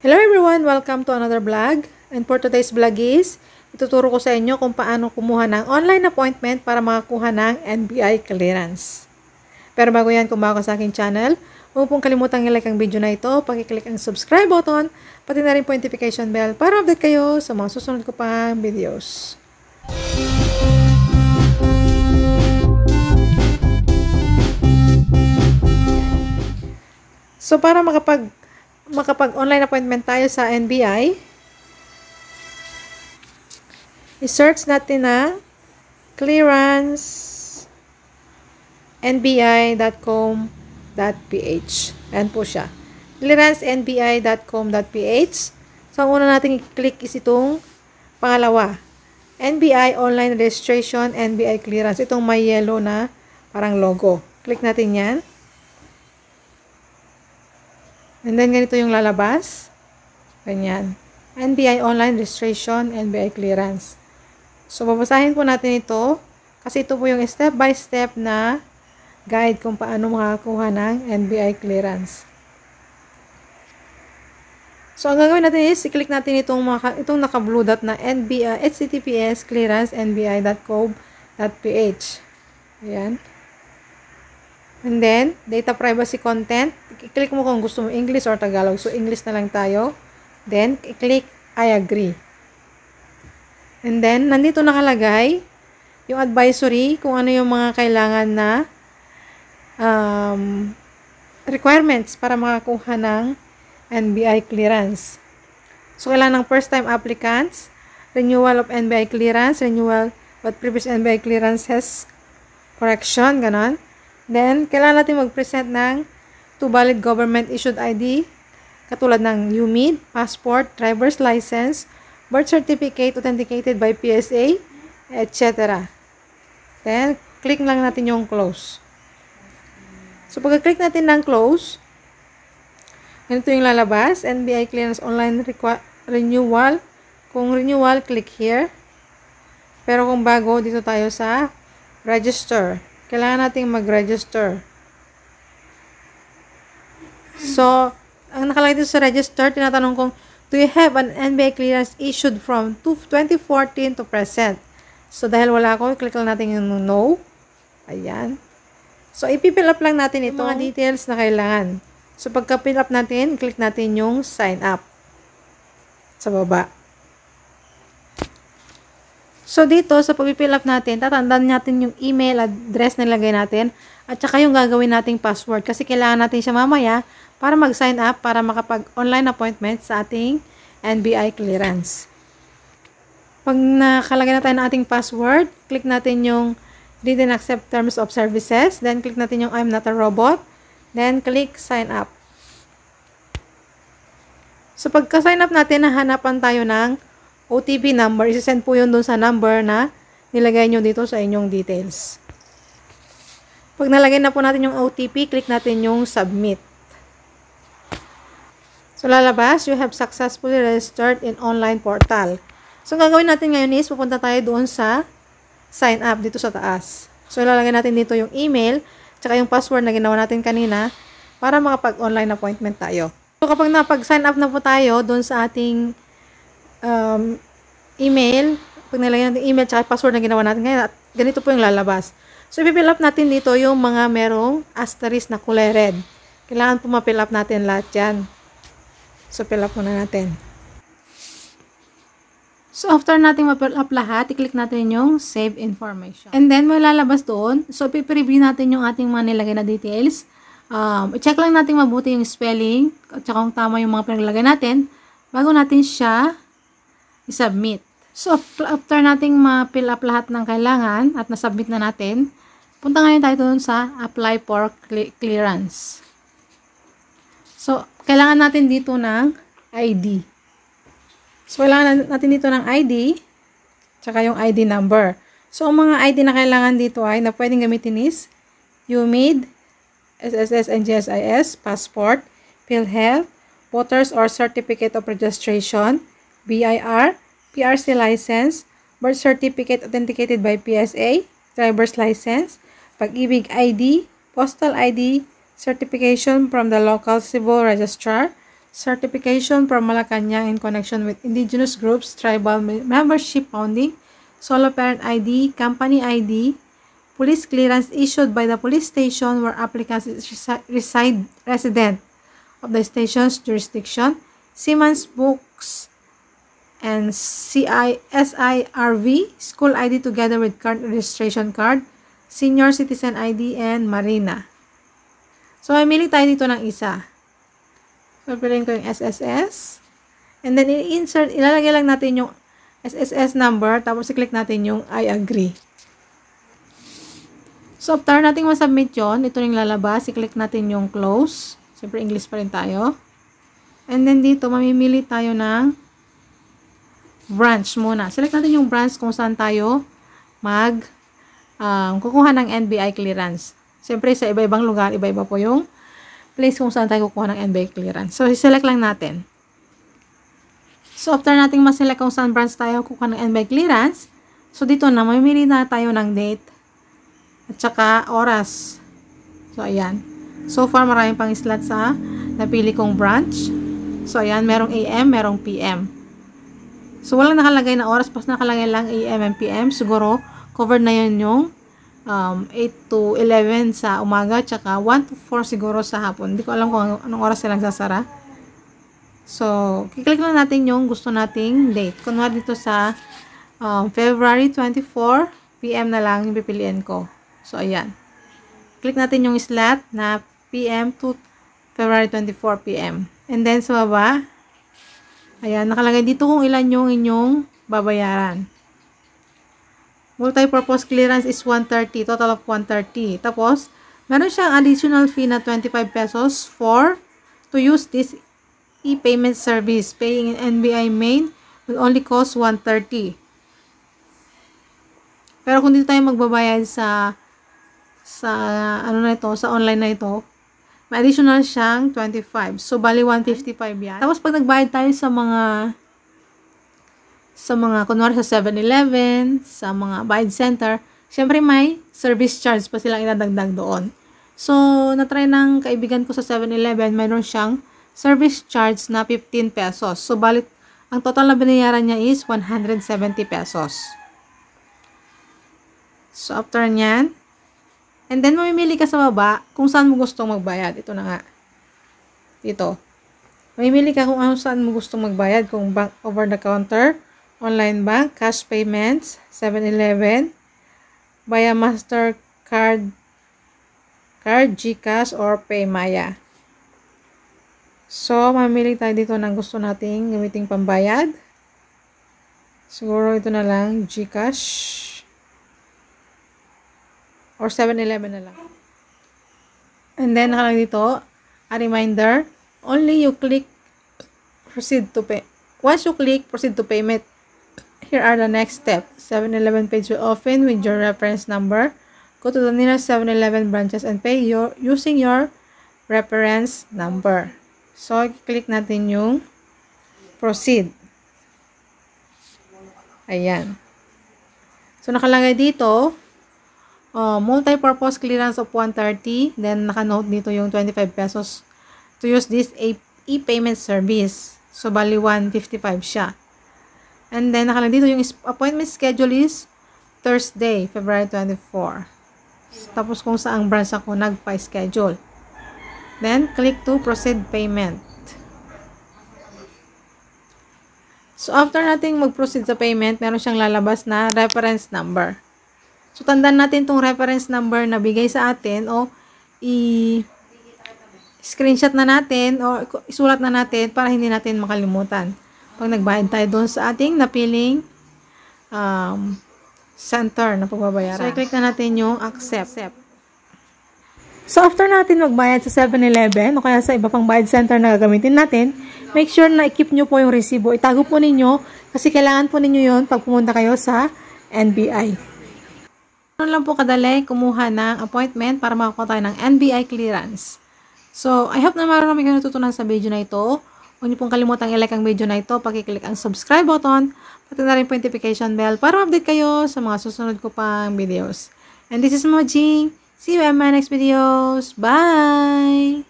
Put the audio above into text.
Hello everyone! Welcome to another vlog. And for today's vlog is, ituturo ko sa inyo kung paano kumuha ng online appointment para makakuha ng NBI clearance. Pero bago yan, kung bago sa aking channel, huwag pong kalimutang i-like ang video na ito, pakiclick ang subscribe button, pati na rin po notification bell para update kayo sa mga susunod ko pang videos. So para makapag-online appointment tayo sa NBI, i-search natin na clearance nbi.com.ph. Ayan po siya. clearance nbi.com.ph. So, ang una natin i-click is itong pangalawa. NBI Online Registration, NBI Clearance. Itong may yellow na parang logo. Click natin yan. And then, ganito yung lalabas. Ganyan. NBI Online Registration, NBI Clearance. So, babasahin po natin ito. Kasi ito po yung step-by-step na guide kung paano makakuha ng NBI Clearance. So, ang gagawin natin is, i-click natin itong naka-blue dot na NBI, HTTPS Clearance, NBI.gov.ph. Ayan. And then, data privacy content. I-click mo kung gusto mo English or Tagalog. So, English na lang tayo. Then, i-click I agree. And then, nandito nakalagay yung advisory kung ano yung mga kailangan na requirements para makakuha ng NBI clearance. So, kailangan ng first-time applicants, renewal of NBI clearance, renewal what previous NBI clearance has correction, ganon. Then, kailangan natin mag-present ng 2 valid government-issued ID, katulad ng UMID, passport, driver's license, birth certificate authenticated by PSA, etc. Then, click lang natin yung close. So, pagka-click natin ng close, ganito yung lalabas, NBI Clearance Online Renewal. Kung renewal, click here. Pero kung bago, dito tayo sa register. Kailangan nating mag-register. So, ang nakalagay dito sa register, tinatanong kung, do you have an NBI clearance issued from 2014 to present? So, dahil wala ako, click lang natin yung no. Ayan. So, ipipill up lang natin itong mga details na kailangan. So, pagka-pill up natin, click natin yung sign up sa baba. So, dito, sa pag-fill up natin, tatandaan natin yung email address na nilagay natin at saka yung gagawin nating password kasi kailangan natin siya mamaya para mag-sign up para makapag-online appointment sa ating NBI clearance. Pag nakalagay na tayo ng ating password, click natin yung Didn't Accept Terms of Services, then click natin yung I'm Not a Robot, then click Sign Up. So, pagka-sign up natin, hahanapan tayo ng OTP number, isisend po yun dun sa number na nilagay nyo dito sa inyong details. Pag nalagay na po natin yung OTP, click natin yung submit. So, lalabas, you have successfully registered in online portal. So, ang gagawin natin ngayon is, pupunta tayo doon sa sign up dito sa taas. So, lalagay natin dito yung email, tsaka yung password na ginawa natin kanina para makapag-online appointment tayo. So, kapag napag-sign up na po tayo doon sa ating email, pag nilagyan natin email tsaka password na ginawa natin ngayon, ganito po yung lalabas. So, ipipill up natin dito yung mga merong asterisk na kulay red. Kailangan po mapill up natin lahat yan. So, pill up muna natin. So, after natin mapill up lahat, i-click natin yung save information. And then, may lalabas doon. So, ipipreview natin yung ating mga nilagay na details. I-check lang natin mabuti yung spelling at saka kung tama yung mga pinaglagay natin bago natin siya i-submit. So, after nating ma-fill up lahat ng kailangan at na-submit na natin, punta ngayon tayo dun sa apply for clearance. So, kailangan natin dito ng ID. So, kailangan natin dito ng ID tsaka yung ID number. So, ang mga ID na kailangan dito ay na pwedeng gamitin is UMID, SSS and GSIS, passport, PhilHealth, voters or certificate of registration, BIRPRC license, birth certificate authenticated by PSA, driver's license, pag-ibig ID, postal ID, certification from the local civil registrar, certification from Malacanang in connection with indigenous groups, tribal membership founding, solo parent ID, company ID, police clearance issued by the police station where applicants reside resident of the station's jurisdiction, Siemens books and CISIRV, school ID together with current registration card, senior citizen ID, and Marina. So, mamili tayo dito ng isa. So, piliin ko yung SSS. And then, i-insert, ilalagay lang natin yung SSS number, tapos i-click natin yung I agree. So, after natin masubmit yun, ito yung lalabas, i-click natin yung close. Siyempre, English pa rin tayo. And then, dito, mamimili tayo ng branch muna. Select natin yung branch kung saan tayo kukuha ng NBI clearance. Siyempre, sa iba-ibang lugar, iba-iba po yung place kung saan tayo kukuha ng NBI clearance. So, select lang natin. So, after natin maselect kung saan branch tayo kukuha ng NBI clearance, so, dito na, mamimili na tayo ng date at saka oras. So, ayan. So far, maraming pang slot sa napili kong branch. So, ayan. Merong AM, merong PM. So, walang nakalagay na oras. Pas nakalagay lang AM and PM. Siguro, covered na yun yung 8 to 11 sa umaga, tsaka 1 to 4 siguro sa hapon. Hindi ko alam kung anong oras silang sasara. So, kiklik lang natin yung gusto nating date. Kunwari dito sa February 24, PM na lang yung pipiliin ko. So, ayan. Click natin yung slot na PM to February 24 PM. And then, sa baba, ayan, nakalagay dito kung ilan yung inyong babayaran. Multi-purpose clearance is 130, total of 130. Tapos, meron siyang additional fee na 25 pesos to use this e-payment service. Paying in NBI main will only cost 130. Pero kung dito tayo magbabayad sa online na ito, may additional siyang 25. So, bali 155 yan. Tapos, pag nagbayad tayo sa mga kunwari sa 7-Eleven, sa mga buying center, syempre may service charge pa silang inadagdag doon. So, natry ng kaibigan ko sa 7-Eleven, mayroon siyang service charge na 15 pesos. So, balit, ang total na binayaran niya is 170 pesos. So, after nyan, and then, mamimili ka sa baba kung saan mo gustong magbayad. Ito na nga. Dito. Mamimili ka kung saan mo gustong magbayad. Kung bank over the counter, online bank, cash payments, 7-Eleven, via MasterCard, GCash, or PayMaya. So, mamili tayo dito ng gusto nating gamiting pambayad. Siguro ito na lang, GCash. Or 7-Eleven na lang. And then, nakalagay dito, a reminder, only you click proceed to pay. Once you click proceed to payment, here are the next steps. 7-Eleven page will open with your reference number. Go to the nearest 7-Eleven branches and pay using your reference number. So, click natin yung proceed. Ayan. So, nakalagay dito, multi-purpose clearance of 130. Then, nakanote dito yung 25 pesos to use this e-payment service. So, bali 155 siya. And then, nakalagay dito, yung appointment schedule is Thursday, February 24. Tapos, kung saang branch ako nagpa-schedule. Then, click to proceed payment. So, after nating mag-proceed sa payment, meron siyang lalabas na reference number. So, tandaan natin itong reference number na bigay sa atin o i-screenshot na natin o isulat na natin para hindi natin makalimutan pag nagbayad tayo doon sa ating napiling center na pagbabayaran. So, i-click na natin yung accept. So, after natin magbayad sa 7-Eleven o kaya sa iba pang bayad center na gagamitin natin, make sure na i-keep nyo po yung resibo. Itago po ninyo kasi kailangan po ninyo yun pag pumunta kayo sa NBI. Ganun lang po kadali kumuha ng appointment para makakuha tayo ng NBI clearance. So, I hope na marami kayo natutunan sa video na ito. Huwag niyo pong kalimutang i-like ang video na ito, pakiclick ang subscribe button, pati na rin po yung notification bell para ma-update kayo sa mga susunod ko pang videos. And this is Mojing. See you in my next videos. Bye!